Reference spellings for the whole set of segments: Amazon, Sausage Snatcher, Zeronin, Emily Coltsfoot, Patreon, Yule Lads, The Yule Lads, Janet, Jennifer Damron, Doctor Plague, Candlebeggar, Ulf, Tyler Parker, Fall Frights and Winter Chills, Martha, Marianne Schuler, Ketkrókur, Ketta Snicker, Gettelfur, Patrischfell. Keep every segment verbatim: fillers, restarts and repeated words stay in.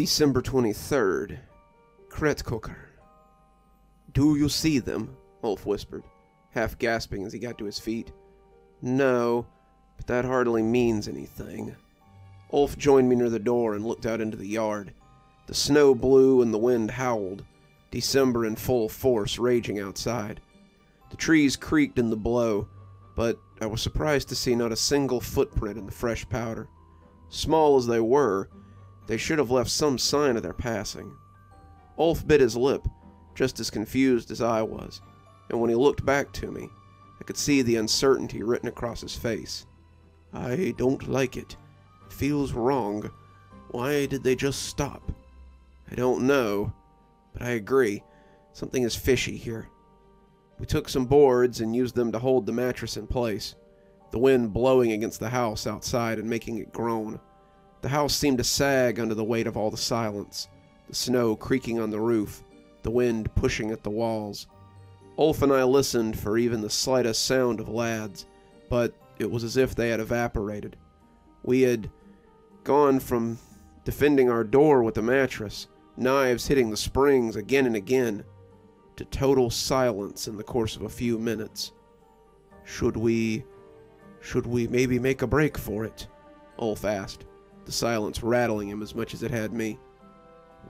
December twenty-third. Ketkrókur. Do you see them? Ulf whispered, half gasping as he got to his feet. No, but that hardly means anything. Ulf joined me near the door and looked out into the yard. The snow blew and the wind howled, December in full force raging outside. The trees creaked in the blow, but I was surprised to see not a single footprint in the fresh powder. Small as they were, they should have left some sign of their passing. Ulf bit his lip, just as confused as I was, and when he looked back to me, I could see the uncertainty written across his face. I don't like it. It feels wrong. Why did they just stop? I don't know, but I agree. Something is fishy here. We took some boards and used them to hold the mattress in place, the wind blowing against the house outside and making it groan. The house seemed to sag under the weight of all the silence, the snow creaking on the roof, the wind pushing at the walls. Ulf and I listened for even the slightest sound of lads, but it was as if they had evaporated. We had gone from defending our door with the mattress, knives hitting the springs again and again, to total silence in the course of a few minutes. Should we... should we maybe make a break for it? Ulf asked, the silence rattling him as much as it had me.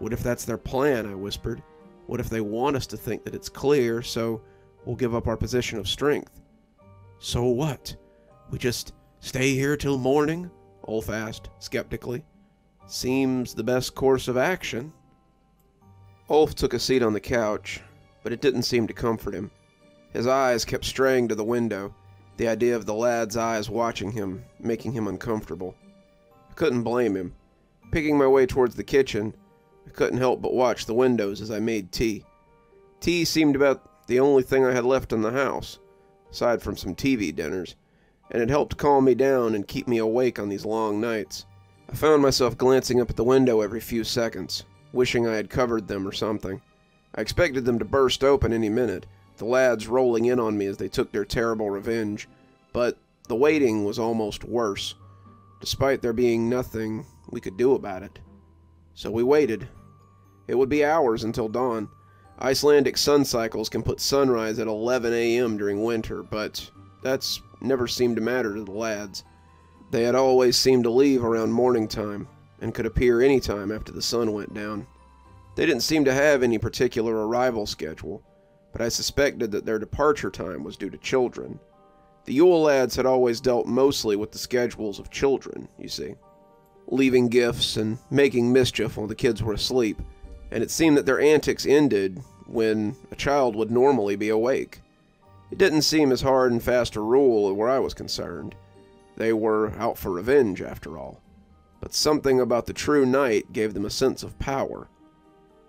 What if that's their plan? I whispered. What if they want us to think that it's clear, so we'll give up our position of strength? So what? We just stay here till morning? Ulf asked, skeptically. Seems the best course of action. Ulf took a seat on the couch, but it didn't seem to comfort him. His eyes kept straying to the window, the idea of the lad's eyes watching him, making him uncomfortable. I couldn't blame him. Picking my way towards the kitchen, I couldn't help but watch the windows as I made tea. Tea seemed about the only thing I had left in the house, aside from some T V dinners, and it helped calm me down and keep me awake on these long nights. I found myself glancing up at the window every few seconds, wishing I had covered them or something. I expected them to burst open any minute, the lads rolling in on me as they took their terrible revenge, but the waiting was almost worse, despite there being nothing we could do about it. So we waited. It would be hours until dawn. Icelandic sun cycles can put sunrise at eleven a m during winter, but that's never seemed to matter to the lads. They had always seemed to leave around morning time, and could appear any time after the sun went down. They didn't seem to have any particular arrival schedule, but I suspected that their departure time was due to children. The Yule Lads had always dealt mostly with the schedules of children, you see, leaving gifts and making mischief while the kids were asleep, and it seemed that their antics ended when a child would normally be awake. It didn't seem as hard and fast a rule where I was concerned. They were out for revenge, after all. But something about the true night gave them a sense of power.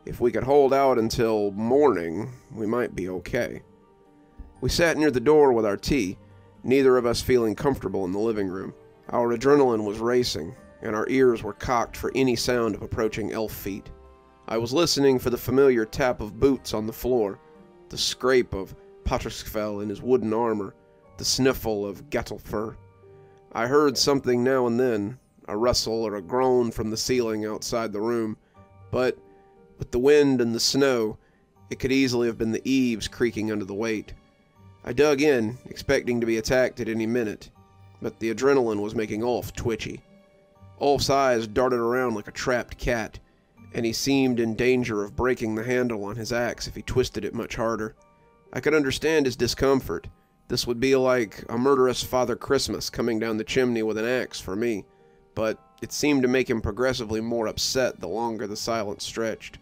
If we could hold out until morning, we might be okay. We sat near the door with our tea, neither of us feeling comfortable in the living room. Our adrenaline was racing, and our ears were cocked for any sound of approaching elf feet. I was listening for the familiar tap of boots on the floor, the scrape of Patrischfell in his wooden armor, the sniffle of Gettelfur. I heard something now and then, a rustle or a groan from the ceiling outside the room, but with the wind and the snow, it could easily have been the eaves creaking under the weight. I dug in, expecting to be attacked at any minute, but the adrenaline was making Ulf twitchy. Ulf's eyes darted around like a trapped cat, and he seemed in danger of breaking the handle on his axe if he twisted it much harder. I could understand his discomfort. This would be like a murderous Father Christmas coming down the chimney with an axe for me, but it seemed to make him progressively more upset the longer the silence stretched.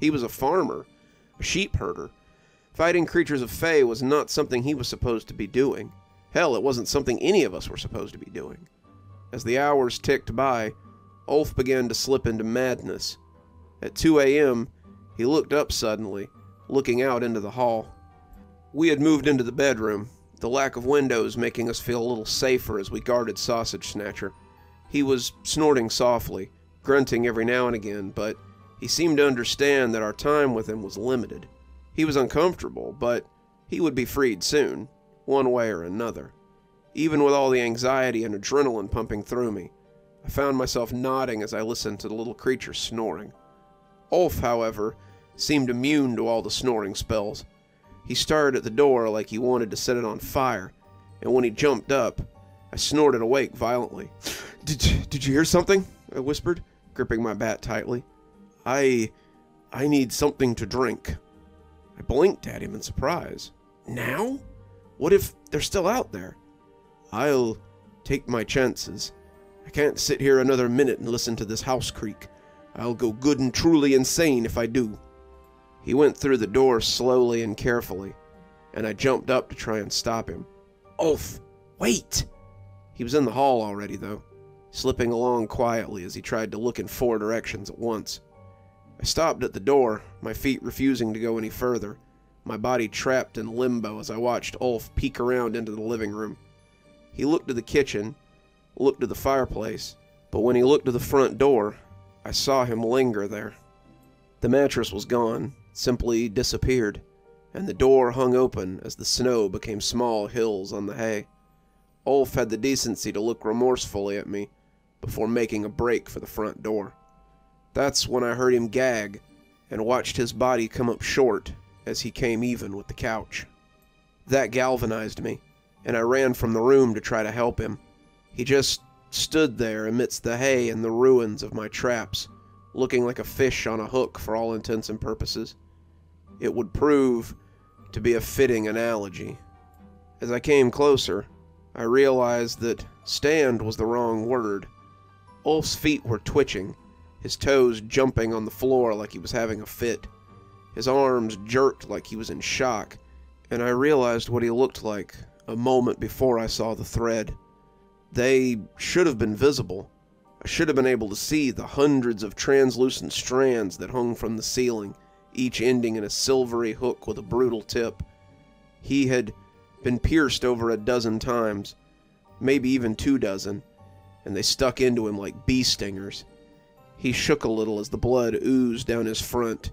He was a farmer, a sheep herder. Fighting creatures of Fae was not something he was supposed to be doing. Hell, it wasn't something any of us were supposed to be doing. As the hours ticked by, Ulf began to slip into madness. At two a m, he looked up suddenly, looking out into the hall. We had moved into the bedroom, the lack of windows making us feel a little safer as we guarded Sausage Snatcher. He was snorting softly, grunting every now and again, but he seemed to understand that our time with him was limited. He was uncomfortable, but he would be freed soon, one way or another. Even with all the anxiety and adrenaline pumping through me, I found myself nodding as I listened to the little creature snoring. Ulf, however, seemed immune to all the snoring spells. He stared at the door like he wanted to set it on fire, and when he jumped up, I snorted awake violently. Did, did you hear something? I whispered, gripping my bat tightly. I... I need something to drink. I blinked at him in surprise. Now? What if they're still out there? I'll take my chances. I can't sit here another minute and listen to this house creak. I'll go good and truly insane if I do. He went through the door slowly and carefully, and I jumped up to try and stop him. Ulf, wait! He was in the hall already, though, slipping along quietly as he tried to look in four directions at once. I stopped at the door, my feet refusing to go any further, my body trapped in limbo as I watched Ulf peek around into the living room. He looked to the kitchen, looked to the fireplace, but when he looked to the front door, I saw him linger there. The mattress was gone, simply disappeared, and the door hung open as the snow became small hills on the hay. Ulf had the decency to look remorsefully at me before making a break for the front door. That's when I heard him gag and watched his body come up short as he came even with the couch. That galvanized me, and I ran from the room to try to help him. He just stood there amidst the hay and the ruins of my traps, looking like a fish on a hook for all intents and purposes. It would prove to be a fitting analogy. As I came closer, I realized that stand was the wrong word. Ulf's feet were twitching, his toes jumping on the floor like he was having a fit. His arms jerked like he was in shock, and I realized what he looked like a moment before I saw the thread. They should have been visible. I should have been able to see the hundreds of translucent strands that hung from the ceiling, each ending in a silvery hook with a brutal tip. He had been pierced over a dozen times, maybe even two dozen, and they stuck into him like bee stingers. He shook a little as the blood oozed down his front,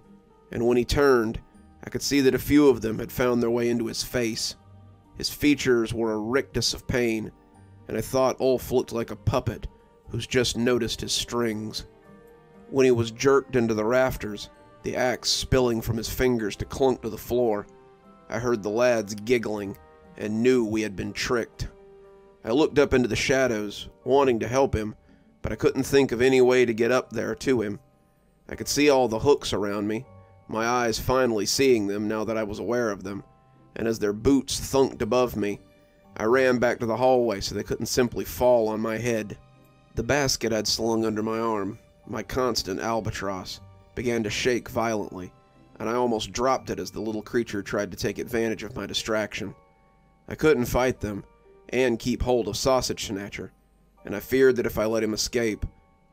and when he turned, I could see that a few of them had found their way into his face. His features were a rictus of pain, and I thought Ulf looked like a puppet who's just noticed his strings. When he was jerked into the rafters, the axe spilling from his fingers to clunk to the floor, I heard the lads giggling and knew we had been tricked. I looked up into the shadows, wanting to help him, but I couldn't think of any way to get up there to him. I could see all the hooks around me, my eyes finally seeing them now that I was aware of them, and as their boots thunked above me, I ran back to the hallway so they couldn't simply fall on my head. The basket I'd slung under my arm, my constant albatross, began to shake violently, and I almost dropped it as the little creature tried to take advantage of my distraction. I couldn't fight them, and keep hold of Sausage Snatcher, and I feared that if I let him escape,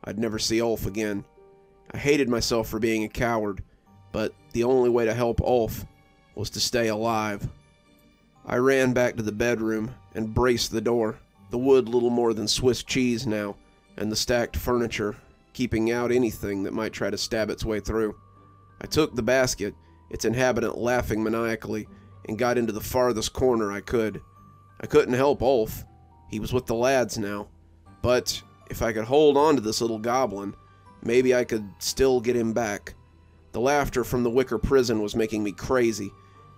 I'd never see Ulf again. I hated myself for being a coward, but the only way to help Ulf was to stay alive. I ran back to the bedroom and braced the door, the wood little more than Swiss cheese now, and the stacked furniture, keeping out anything that might try to stab its way through. I took the basket, its inhabitant laughing maniacally, and got into the farthest corner I could. I couldn't help Ulf. He was with the lads now. But if I could hold on to this little goblin, maybe I could still get him back. The laughter from the wicker prison was making me crazy,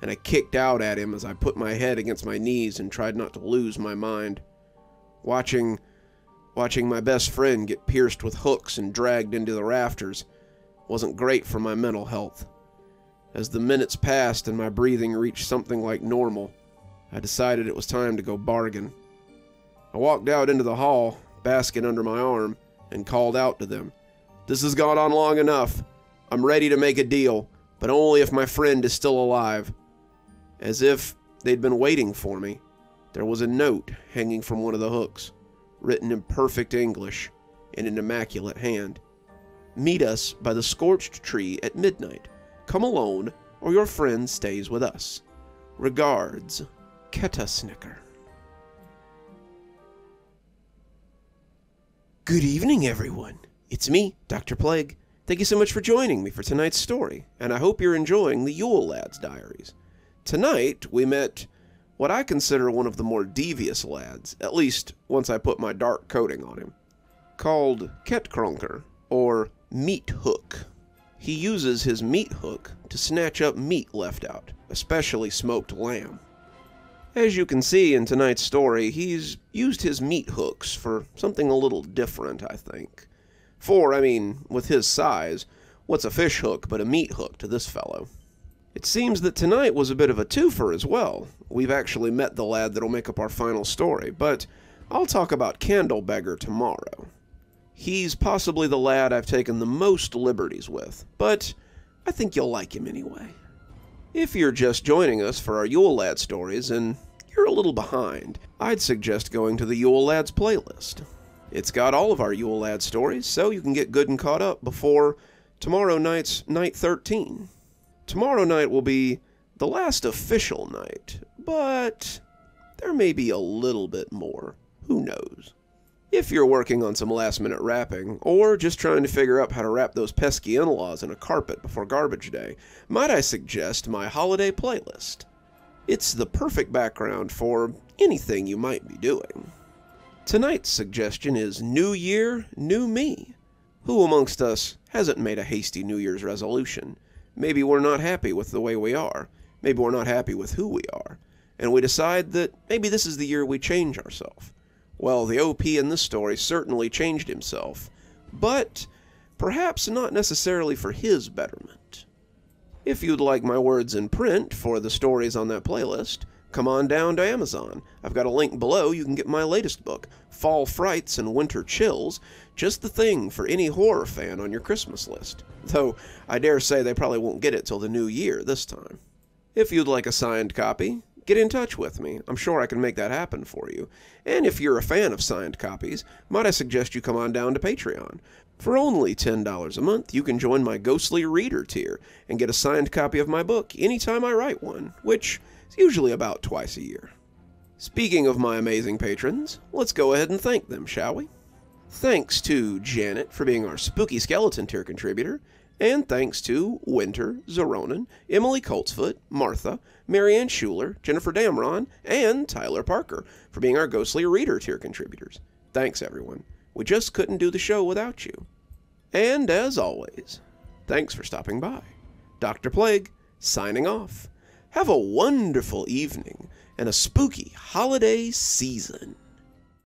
and I kicked out at him as I put my head against my knees and tried not to lose my mind. Watching... Watching my best friend get pierced with hooks and dragged into the rafters wasn't great for my mental health. As the minutes passed and my breathing reached something like normal, I decided it was time to go bargain. I walked out into the hall, basket under my arm, and called out to them. This has gone on long enough. I'm ready to make a deal, but only if my friend is still alive. As if they'd been waiting for me, there was a note hanging from one of the hooks, written in perfect English in an immaculate hand. Meet us by the scorched tree at midnight. Come alone, or your friend stays with us. Regards, Ketta Snicker. Good evening, everyone. It's me, Doctor Plague. Thank you so much for joining me for tonight's story, and I hope you're enjoying the Yule Lads Diaries. Tonight, we met what I consider one of the more devious lads, at least once I put my dark coating on him. called Ketkrókur, or meat hook. He uses his meat hook to snatch up meat left out, especially smoked lamb. As you can see in tonight's story, he's used his meat hooks for something a little different, I think. For, I mean, with his size, what's a fish hook but a meat hook to this fellow? It seems that tonight was a bit of a twofer as well. We've actually met the lad that'll make up our final story, but I'll talk about Candlebeggar tomorrow. He's possibly the lad I've taken the most liberties with, but I think you'll like him anyway. If you're just joining us for our Yule Lads stories and you're a little behind, I'd suggest going to the Yule Lads playlist. It's got all of our Yule Lads stories, so you can get good and caught up before tomorrow night's night thirteen. Tomorrow night will be the last official night, but there may be a little bit more. Who knows? If you're working on some last-minute wrapping, or just trying to figure out how to wrap those pesky in-laws in a carpet before garbage day, might I suggest my holiday playlist? It's the perfect background for anything you might be doing. Tonight's suggestion is New Year, New Me. Who amongst us hasn't made a hasty New Year's resolution? Maybe we're not happy with the way we are. Maybe we're not happy with who we are. And we decide that maybe this is the year we change ourselves. Well, the O P in this story certainly changed himself, but perhaps not necessarily for his betterment. If you'd like my words in print for the stories on that playlist, come on down to Amazon. I've got a link below. You can get my latest book, Fall Frights and Winter Chills, just the thing for any horror fan on your Christmas list. Though, I dare say they probably won't get it till the new year this time. If you'd like a signed copy, get in touch with me. I'm sure I can make that happen for you. And if you're a fan of signed copies, might I suggest you come on down to Patreon. For only ten dollars a month, you can join my Ghostly Reader tier and get a signed copy of my book anytime I write one, which is usually about twice a year. Speaking of my amazing patrons, let's go ahead and thank them, shall we? Thanks to Janet for being our Spooky Skeleton tier contributor, and thanks to Winter, Zeronin, Emily Coltsfoot, Martha, Marianne Schuler, Jennifer Damron, and Tyler Parker for being our Ghostly Reader tier contributors. Thanks, everyone. We just couldn't do the show without you. And as always, thanks for stopping by. Doctor Plague, signing off. Have a wonderful evening and a spooky holiday season.